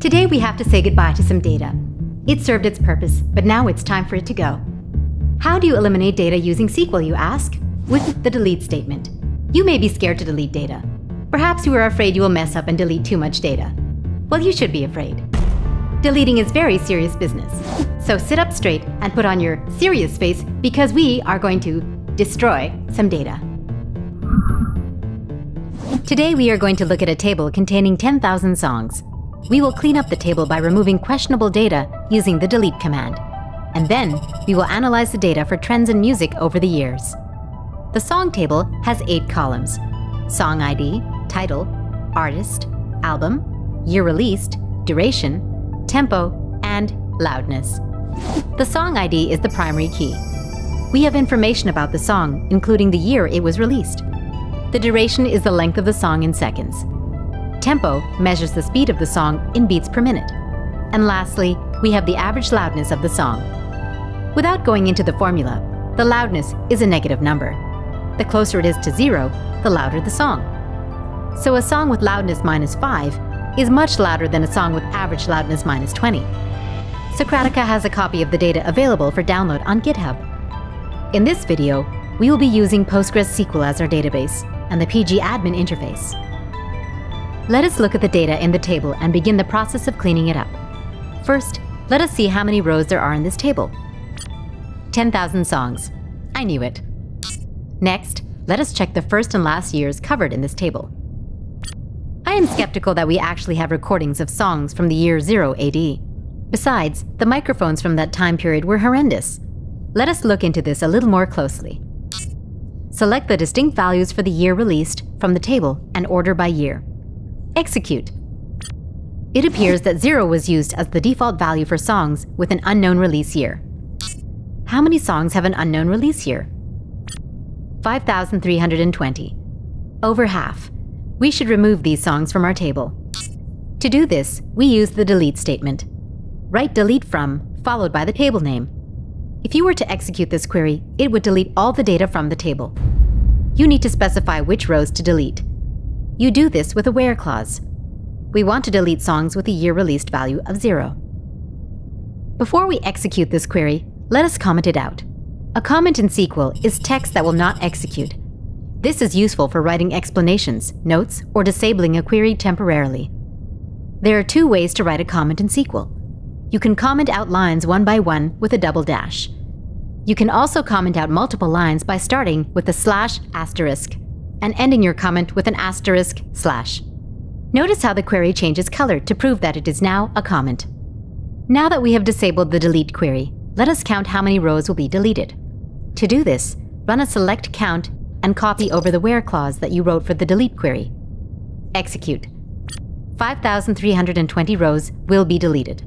Today we have to say goodbye to some data. It served its purpose, but now it's time for it to go. How do you eliminate data using SQL, you ask? With the delete statement. You may be scared to delete data. Perhaps you are afraid you will mess up and delete too much data. Well, you should be afraid. Deleting is very serious business. So sit up straight and put on your serious face because we are going to destroy some data. Today we are going to look at a table containing 10,000 songs. We will clean up the table by removing questionable data using the delete command. And then we will analyze the data for trends in music over the years. The song table has 8 columns: song ID, title, artist, album, year released, duration, tempo, and loudness. The song ID is the primary key. We have information about the song, including the year it was released. The duration is the length of the song in seconds. Tempo measures the speed of the song in beats per minute. And lastly, we have the average loudness of the song. Without going into the formula, the loudness is a negative number. The closer it is to 0, the louder the song. So a song with loudness -5 is much louder than a song with average loudness -20. Socratica has a copy of the data available for download on GitHub. In this video, we will be using PostgreSQL as our database and the pgAdmin interface. Let us look at the data in the table and begin the process of cleaning it up. First, let us see how many rows there are in this table. 10,000 songs. I knew it. Next, let us check the first and last years covered in this table. I am skeptical that we actually have recordings of songs from the year 0 AD. Besides, the microphones from that time period were horrendous. Let us look into this a little more closely. Select the distinct values for the year released from the table and order by year. Execute. It appears that 0 was used as the default value for songs with an unknown release year. How many songs have an unknown release year? 5,320. Over half. We should remove these songs from our table. To do this, we use the delete statement. Write delete from, followed by the table name. If you were to execute this query, it would delete all the data from the table. You need to specify which rows to delete. You do this with a where clause. We want to delete songs with a year released value of 0. Before we execute this query, let us comment it out. A comment in SQL is text that will not execute. This is useful for writing explanations, notes, or disabling a query temporarily. There are 2 ways to write a comment in SQL. You can comment out lines one by one with a double dash. You can also comment out multiple lines by starting with a /* and ending your comment with an */. Notice how the query changes color to prove that it is now a comment. Now that we have disabled the delete query, let us count how many rows will be deleted. To do this, run a select count and copy over the where clause that you wrote for the delete query. Execute. 5,320 rows will be deleted.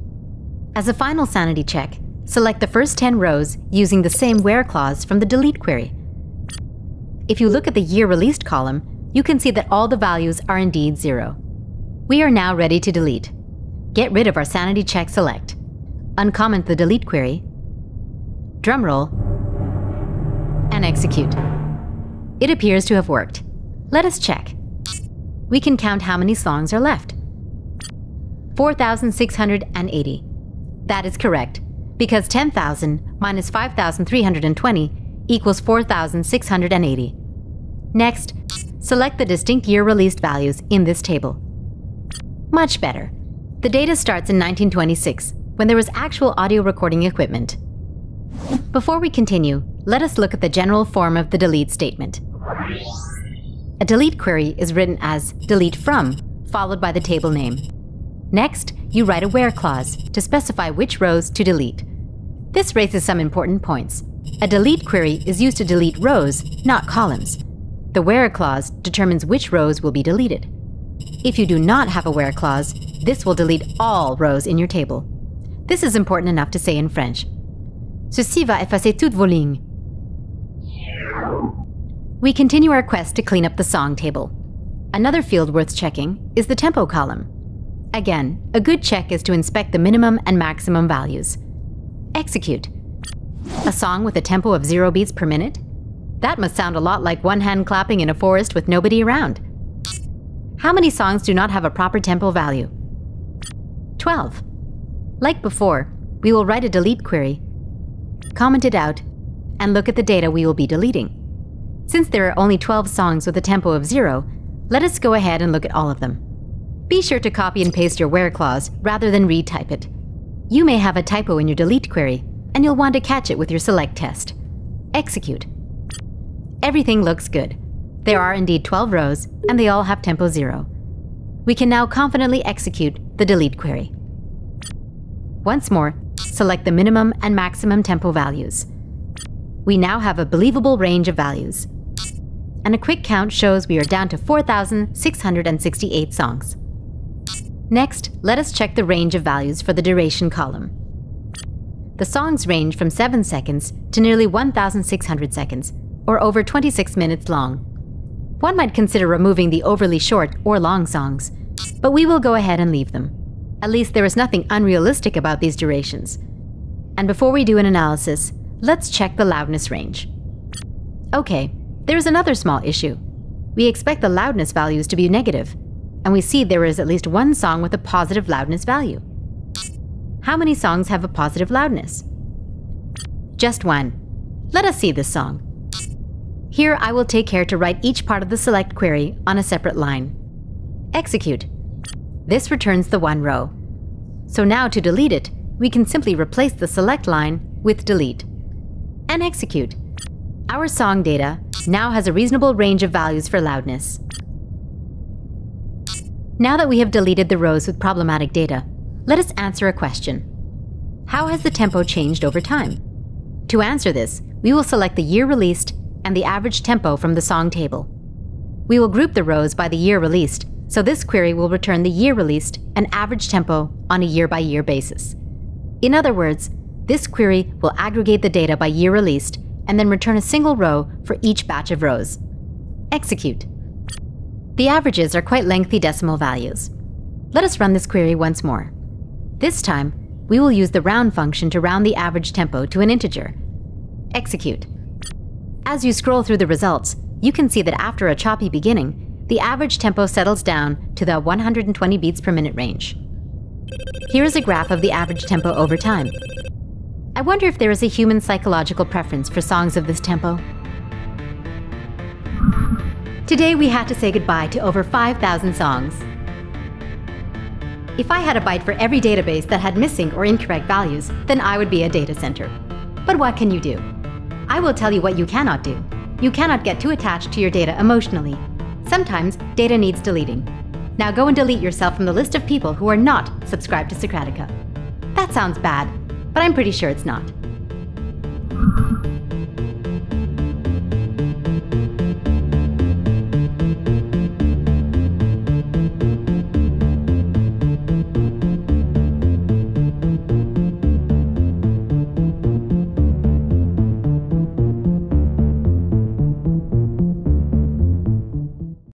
As a final sanity check, select the first 10 rows using the same where clause from the delete query. If you look at the year released column, you can see that all the values are indeed 0. We are now ready to delete. Get rid of our sanity check select. Uncomment the delete query, drumroll, and execute. It appears to have worked. Let us check. We can count how many songs are left. 4,680. That is correct, because 10,000 minus 5,320 equals 4,680. Next, select the distinct year-released values in this table. Much better. The data starts in 1926, when there was actual audio recording equipment. Before we continue, let us look at the general form of the delete statement. A delete query is written as delete from, followed by the table name. Next, you write a where clause to specify which rows to delete. This raises some important points. A delete query is used to delete rows, not columns. The where clause determines which rows will be deleted. If you do not have a where clause, this will delete all rows in your table. This is important enough to say in French. Ceci va effacer toutes vos lignes. We continue our quest to clean up the song table. Another field worth checking is the tempo column. Again, a good check is to inspect the minimum and maximum values. Execute. A song with a tempo of 0 beats per minute? That must sound a lot like one hand clapping in a forest with nobody around. How many songs do not have a proper tempo value? 12. Like before, we will write a delete query, comment it out, and look at the data we will be deleting. Since there are only 12 songs with a tempo of 0, let us go ahead and look at all of them. Be sure to copy and paste your where clause rather than retype it. You may have a typo in your delete query, and you'll want to catch it with your select test. Execute. Everything looks good. There are indeed 12 rows, and they all have tempo 0. We can now confidently execute the delete query. Once more, select the minimum and maximum tempo values. We now have a believable range of values. And a quick count shows we are down to 4,668 songs. Next, let us check the range of values for the duration column. The songs range from 7 seconds to nearly 1,600 seconds, or over 26 minutes long. One might consider removing the overly short or long songs, but we will go ahead and leave them. At least there is nothing unrealistic about these durations. And before we do an analysis, let's check the loudness range. Okay, there's another small issue. We expect the loudness values to be negative, and we see there is at least one song with a positive loudness value. How many songs have a positive loudness? Just one. Let us see this song. Here I will take care to write each part of the select query on a separate line. Execute. This returns the one row. So now to delete it, we can simply replace the select line with delete. And execute. Our song data now has a reasonable range of values for loudness. Now that we have deleted the rows with problematic data, let us answer a question. How has the tempo changed over time? To answer this, we will select the year released and the average tempo from the song table. We will group the rows by the year released, so this query will return the year released and average tempo on a year-by-year basis. In other words, this query will aggregate the data by year released and then return a single row for each batch of rows. Execute. The averages are quite lengthy decimal values. Let us run this query once more. This time, we will use the round function to round the average tempo to an integer. Execute. As you scroll through the results, you can see that after a choppy beginning, the average tempo settles down to the 120 beats per minute range. Here is a graph of the average tempo over time. I wonder if there is a human psychological preference for songs of this tempo. Today we had to say goodbye to over 5,000 songs. If I had a byte for every database that had missing or incorrect values, then I would be a data center. But what can you do? I will tell you what you cannot do. You cannot get too attached to your data emotionally. Sometimes data needs deleting. Now go and delete yourself from the list of people who are not subscribed to Socratica. That sounds bad, but I'm pretty sure it's not.